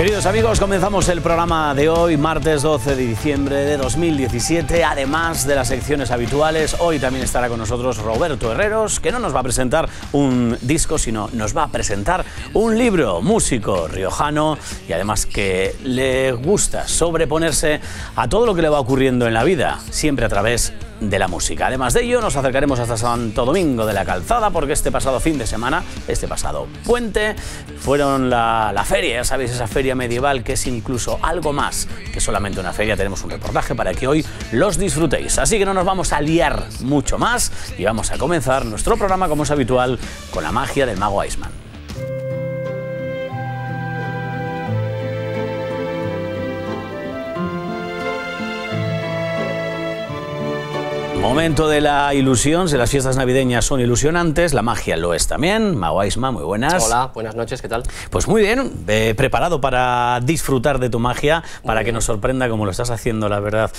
Queridos amigos, comenzamos el programa de hoy, martes 12 de diciembre de 2017. Además de las secciones habituales, hoy también estará con nosotros Roberto Herreros, que no nos va a presentar un disco, sino nos va a presentar un libro, músico riojano, y además que le gusta sobreponerse a todo lo que le va ocurriendo en la vida, siempre a través de la música. Además de ello, nos acercaremos hasta Santo Domingo de la Calzada, porque este pasado fin de semana, este pasado puente, fueron la feria, ya sabéis, esa feria medieval que es incluso algo más que solamente una feria. Tenemos un reportaje para que hoy los disfrutéis. Así que no nos vamos a liar mucho más y vamos a comenzar nuestro programa, como es habitual, con la magia del Mago Iceman. Momento de la ilusión. Si las fiestas navideñas son ilusionantes, la magia lo es también. Mago Iceman, muy buenas. Hola, buenas noches, ¿qué tal? Pues muy bien, preparado para disfrutar de tu magia, para que nos sorprenda como lo estás haciendo, la verdad.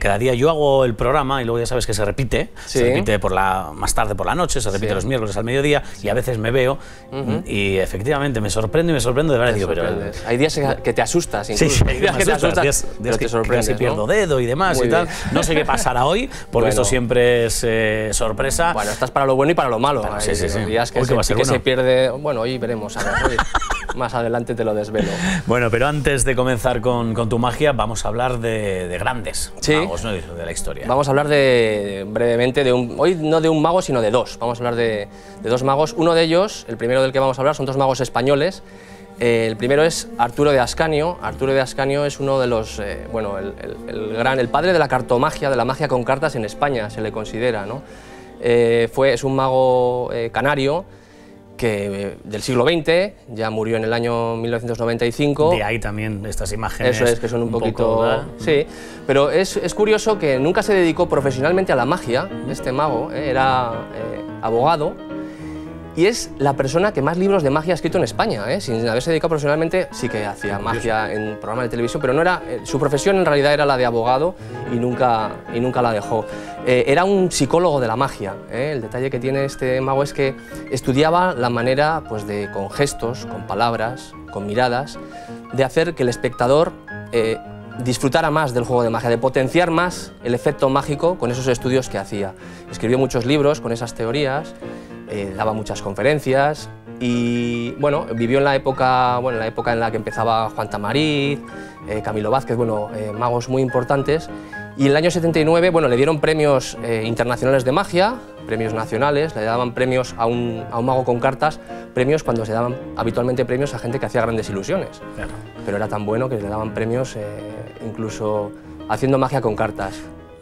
Cada día yo hago el programa y luego ya sabes que se repite, sí. Se repite más tarde por la noche, se repite los miércoles al mediodía, y a veces me veo y efectivamente me sorprendo de verdad. Digo, pero hay días que te asustas, incluso. Sí, hay días que te asustas, días que te sorprendes, casi pierdo dedo y demás y tal. No sé qué pasará hoy, porque esto siempre es sorpresa. Bueno, estás para lo bueno y para lo malo. Claro, sí, sí, sí. Días que, se pierde. Bueno, hoy veremos. Ahora, más adelante te lo desvelo. Bueno, pero antes de comenzar con tu magia, vamos a hablar de grandes magos, ¿no?, de la historia. Vamos a hablar brevemente de hoy no de un mago, sino de dos. Vamos a hablar de dos magos. Uno de ellos, el primero del que vamos a hablar, son dos magos españoles. El primero es Arturo de Ascanio. Arturo de Ascanio es uno de los, bueno, el padre de la cartomagia, de la magia con cartas en España, se le considera, ¿no? Es un mago canario que, del siglo XX, ya murió en el año 1995. De ahí también estas imágenes. Eso es, que son un poquito... Sí, pero es curioso que nunca se dedicó profesionalmente a la magia. Este mago era abogado. Y es la persona que más libros de magia ha escrito en España, ¿eh? Sin haberse dedicado profesionalmente. Sí que hacía magia en programas de televisión, pero no era, su profesión en realidad era la de abogado y nunca la dejó. Era un psicólogo de la magia, ¿eh? El detalle que tiene este mago es que estudiaba la manera, pues, de, con gestos, con palabras, con miradas, de hacer que el espectador disfrutara más del juego de magia, de potenciar más el efecto mágico con esos estudios que hacía. Escribió muchos libros con esas teorías. Daba muchas conferencias y, bueno, vivió en la época en la que empezaba Juan Tamariz, Camilo Vázquez, bueno, magos muy importantes. Y en el año 79, bueno, le dieron premios internacionales de magia, premios nacionales, le daban premios a un mago con cartas, premios cuando se daban habitualmente premios a gente que hacía grandes ilusiones. Claro. Pero era tan bueno que le daban premios incluso haciendo magia con cartas.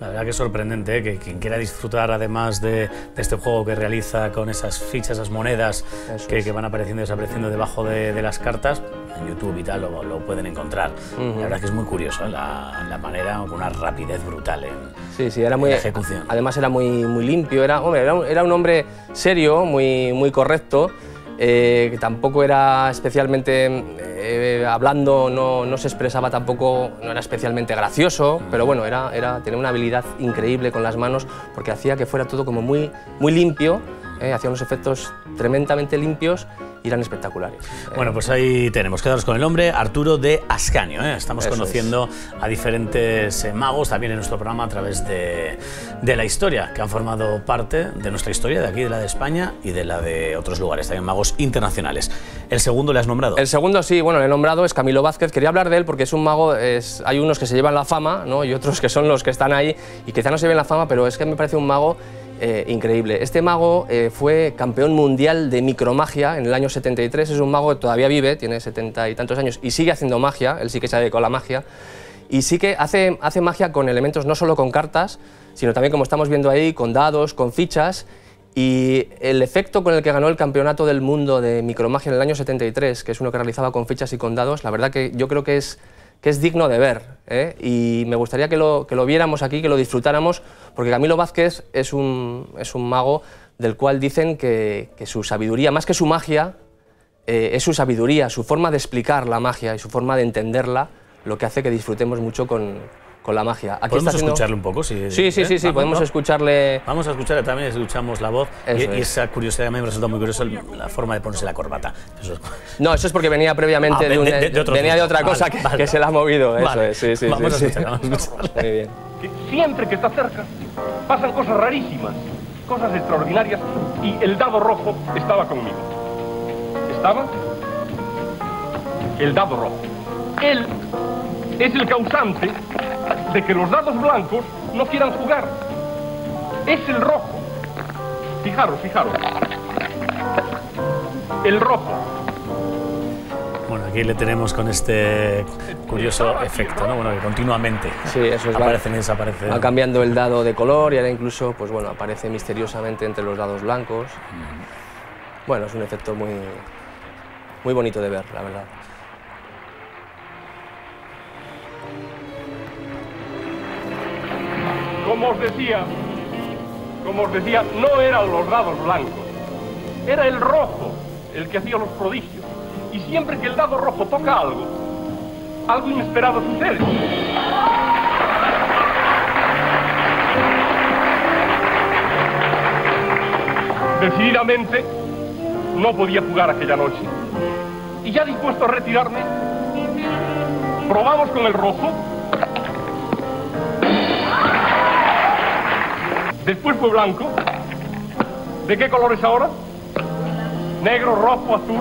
La verdad que es sorprendente, ¿eh?, que quien quiera disfrutar además de este juego que realiza con esas fichas, esas monedas que van apareciendo y desapareciendo debajo de las cartas, en YouTube y tal lo pueden encontrar. La verdad que es muy curioso, ¿eh?, la manera, con una rapidez brutal en la ejecución. Además era muy limpio, era un hombre serio, muy correcto. Que tampoco era especialmente, hablando, no se expresaba tampoco, no era especialmente gracioso, pero bueno, tenía una habilidad increíble con las manos, porque hacía que fuera todo como muy limpio, hacía unos efectos tremendamente limpios y eran espectaculares. Bueno, pues ahí tenemos, quedaros con el nombre, Arturo de Ascanio, ¿eh? Estamos conociendo a diferentes magos también en nuestro programa a través de la historia, que han formado parte de nuestra historia, de aquí, de la de España y de la de otros lugares, también magos internacionales. ¿El segundo le has nombrado? El segundo sí, bueno, le he nombrado, es Camilo Vázquez. Quería hablar de él porque es un mago, hay unos que se llevan la fama, ¿no?, y otros que son los que están ahí y quizá no se lleven la fama, pero es que me parece un mago increíble. Este mago fue campeón mundial de micromagia en el año 73, es un mago que todavía vive, tiene 70 y tantos años y sigue haciendo magia, él sí que se ha dedicado a la magia y sí que hace magia con elementos, no solo con cartas, sino también, como estamos viendo ahí, con dados, con fichas. Y el efecto con el que ganó el campeonato del mundo de micromagia en el año 73, que es uno que realizaba con fichas y con dados, la verdad que yo creo que es digno de ver, ¿eh? Y me gustaría que lo viéramos aquí, que lo disfrutáramos, porque Camilo Vázquez es un mago del cual dicen que su sabiduría, más que su magia, es su sabiduría, su forma de explicar la magia y su forma de entenderla, lo que hace que disfrutemos mucho con con la magia. Aquí ¿podemos escucharle un poco? Si, sí, vamos, podemos escucharle. Vamos a escucharle también, escuchamos la voz. Y esa curiosidad, a mí me resulta muy curioso la forma de ponerse la corbata. Eso es... No, eso es porque venía previamente de otra cosa, vale, que se la ha movido. Eso vale. Es, vamos a escuchar, vamos a escuchar. Muy bien. Siempre que está cerca pasan cosas rarísimas, cosas extraordinarias, y el dado rojo estaba conmigo. ¿Estaba? El dado rojo. Él es el causante de que los dados blancos no quieran jugar. Es el rojo. Fijaros, fijaros. El rojo. Bueno, aquí le tenemos con este curioso efecto, ¿no? Bueno, que continuamente aparecen y desaparecen. Va cambiando el dado de color y ahora incluso, pues bueno, aparece misteriosamente entre los dados blancos. Bueno, es un efecto muy, muy bonito de ver, la verdad. Como os decía, no eran los dados blancos, era el rojo el que hacía los prodigios. Y siempre que el dado rojo toca algo, algo inesperado sucede. Decididamente, no podía jugar aquella noche. Y ya dispuesto a retirarme, probamos con el rojo. Después fue blanco. ¿De qué color es ahora? Negro, rojo, azul.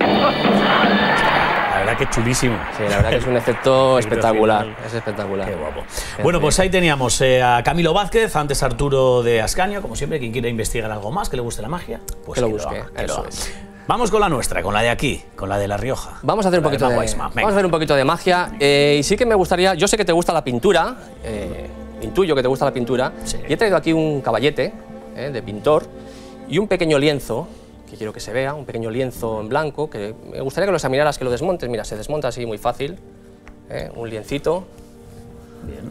La verdad que es chulísimo. Sí, la verdad que es un efecto espectacular. Es espectacular. Qué guapo. Bueno, pues ahí teníamos a Camilo Vázquez, antes Arturo de Ascanio. Como siempre, quien quiera investigar algo más, que le guste la magia, pues que lo busque. Vamos con la nuestra, con la de aquí, con la de La Rioja. Vamos a hacer un poquito de magia. Vamos a hacer un poquito de magia. Y sí que me gustaría... Yo sé que te gusta la pintura. Intuyo que te gusta la pintura. Sí. Y he traído aquí un caballete de pintor y un pequeño lienzo, que quiero que se vea, un pequeño lienzo en blanco, que me gustaría que lo examinaras, que lo desmontes. Mira, se desmonta así muy fácil, un liencito. Bien.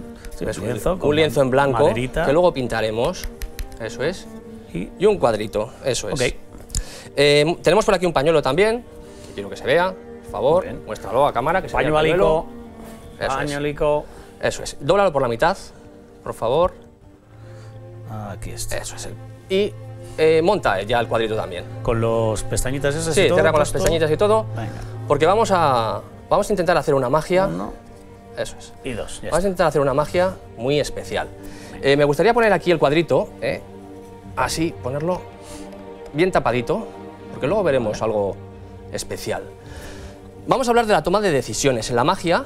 Sí, un lienzo en blanco, maderita, que luego pintaremos, eso es. Y un cuadrito, eso es. Okay. Tenemos por aquí un pañuelo también, que quiero que se vea, por favor, muéstralo a cámara. Que se vea el pañuelo. Pañuelico. Eso es, dóblalo por la mitad, por favor. Aquí está. Eso es. Y monta ya el cuadrito también. ¿Con las pestañitas esas y todo? Sí, cierra con las pestañitas y todo. Venga. Porque vamos a intentar hacer una magia. Uno. Eso es. Y dos. Vamos a intentar hacer una magia muy especial. Me gustaría poner aquí el cuadrito, así, ponerlo bien tapadito, porque luego veremos algo especial. Vamos a hablar de la toma de decisiones. En la magia,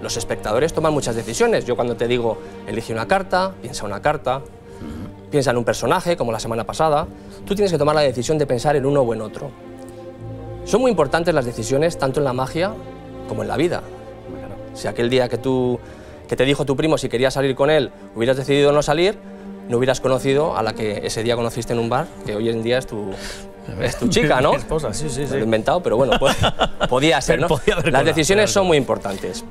los espectadores toman muchas decisiones. Yo cuando te digo, elige una carta, piensa una carta, piensa en un personaje, como la semana pasada, tú tienes que tomar la decisión de pensar en uno o en otro. Son muy importantes las decisiones, tanto en la magia como en la vida. Si aquel día que te dijo tu primo si querías salir con él, hubieras decidido no salir, no hubieras conocido a la que ese día conociste en un bar, que hoy en día es tu chica, ¿no? Mi esposa, sí. Lo he inventado, pero bueno, podía ser, ¿no? Las decisiones son muy importantes.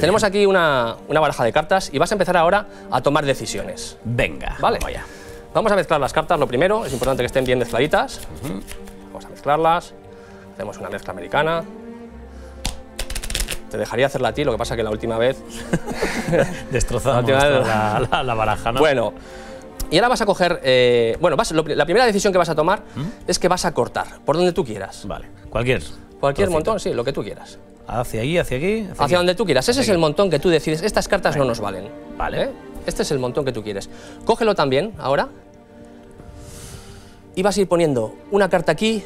Tenemos aquí una baraja de cartas y vas a empezar ahora a tomar decisiones. Venga, ¿vale? Vaya. Vamos a mezclar las cartas, lo primero, es importante que estén bien mezcladitas. Vamos a mezclarlas, hacemos una mezcla americana. Te dejaría hacerla a ti, lo que pasa que la última vez... Destrozamos la baraja, ¿no? Bueno, y ahora vas a coger... la primera decisión que vas a tomar es que vas a cortar, por donde tú quieras. Vale, cualquier montón, sí, lo que tú quieras. Hacia allí, hacia aquí... Hacia donde tú quieras. Ese es el montón que tú decides. Estas cartas no nos valen. Vale. Este es el montón que tú quieres. Cógelo también, ahora. Y vas a ir poniendo una carta aquí,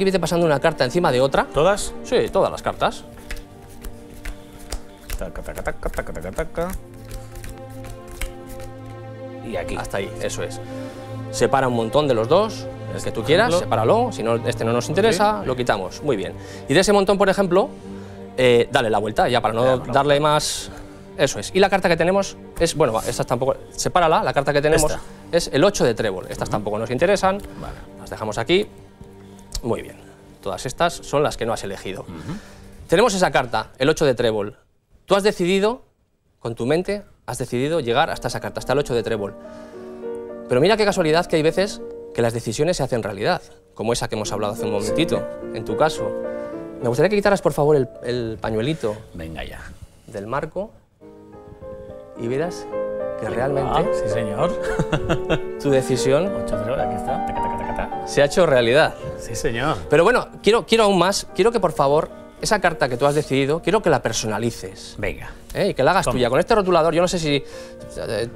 vete pasando una carta encima de otra. ¿Todas? Sí, todas las cartas. Taca, taca, taca, taca, taca, taca. Y aquí. Hasta ahí, eso es. Separa un montón de los dos, el que tú quieras, sepáralo. Si no, este no nos interesa, lo quitamos. Muy bien. Y de ese montón, por ejemplo... dale la vuelta, ya para no darle más... Eso es. Y la carta que tenemos es... Bueno, estas tampoco... Sepárala, la carta que tenemos es el 8 de trébol. Estas tampoco nos interesan. Vale. Las dejamos aquí. Muy bien. Todas estas son las que no has elegido. Tenemos esa carta, el 8 de trébol. Tú has decidido, con tu mente, has decidido llegar hasta esa carta, hasta el 8 de trébol. Pero mira qué casualidad que hay veces que las decisiones se hacen realidad, como esa que hemos hablado hace un momentito, en tu caso. Me gustaría que quitaras, por favor, el pañuelito. Venga ya. Del marco. y verás que realmente... Ah, sí, señor. Tu decisión... 8-0, aquí está. Taca, taca, taca, taca. Se ha hecho realidad. Sí, señor. Pero bueno, quiero aún más, quiero que por favor, esa carta que tú has decidido, quiero que la personalices. Venga. Y que la hagas tuya. Con este rotulador, yo no sé si...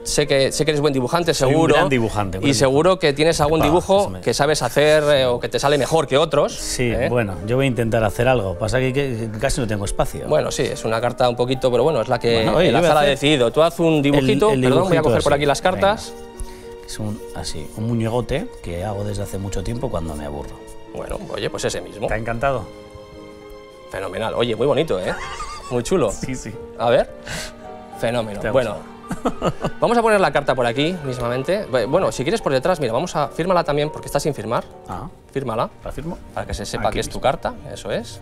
sé que eres buen dibujante, seguro. Soy un gran dibujante. Y seguro que tienes algún dibujo que sabes hacer o que te sale mejor que otros. Sí, bueno, yo voy a intentar hacer algo. Pasa que casi no tengo espacio. Bueno, sí, es una carta un poquito, pero bueno, es la que la sala ha decidido. Tú haz un dibujito, perdón, voy a coger por aquí las cartas. Es un muñegote que hago desde hace mucho tiempo cuando me aburro. Bueno, oye, pues ese mismo. ¿Te ha encantado? Fenomenal. Oye, muy bonito, ¿eh? Muy chulo. Sí, sí. A ver. Fenómeno. Bueno, vamos a poner la carta por aquí mismamente. Bueno, si quieres por detrás, mira, vamos a fírmala también porque está sin firmar. Ah. Fírmala. ¿La firmo? Para que se sepa aquí que es tu carta, eso es.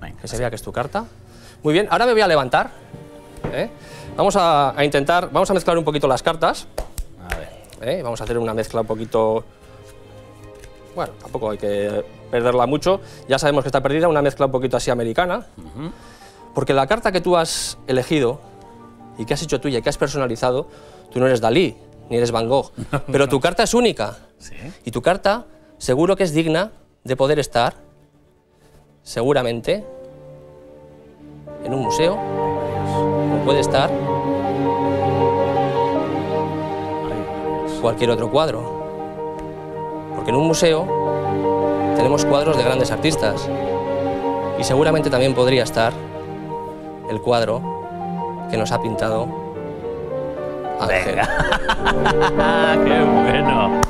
Venga, que se vea que es tu carta. Muy bien, ahora me voy a levantar. Vamos a intentar, vamos a mezclar un poquito las cartas. A ver. Vamos a hacer una mezcla un poquito... Bueno, tampoco hay que perderla mucho. Ya sabemos que está perdida, una mezcla un poquito así americana. Porque la carta que tú has elegido y que has hecho tuya y que has personalizado, tú no eres Dalí, ni eres Van Gogh, pero tu carta es única. ¿Sí? Y tu carta seguro que es digna de poder estar, seguramente, en un museo, o puede estar cualquier otro cuadro. Porque en un museo tenemos cuadros de grandes artistas y seguramente también podría estar el cuadro que nos ha pintado Ángel. ¡Qué bueno!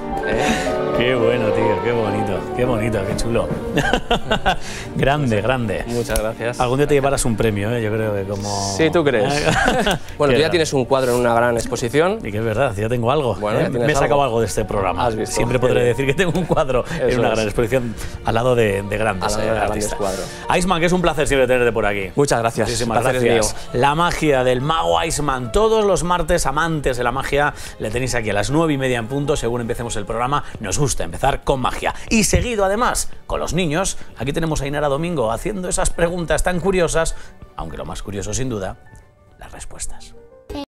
¡Qué bueno, tío! ¡Qué bonito! ¡Qué bonito! ¡Qué chulo! Grande, grande. Muchas gracias. Algún día te llevarás un premio, yo creo que como... Sí, ¿tú crees? Bueno, tú ya tienes un cuadro en una gran exposición. Y que es verdad, ya tengo algo. Bueno, me he sacado algo de este programa. ¿Has visto? Siempre podré decir que tengo un cuadro en una gran exposición al lado de grandes artistas. Iceman, que es un placer siempre tenerte por aquí. Muchas gracias. Muchísimas gracias. La magia del mago Iceman. Todos los martes, amantes de la magia, le tenéis aquí a las 9:30 en punto, según empecemos el programa. Nos gusta empezar con magia. Y seguido, además, con los niños, aquí tenemos a Inara Domingo haciendo esas preguntas tan curiosas, aunque lo más curioso, sin duda, las respuestas.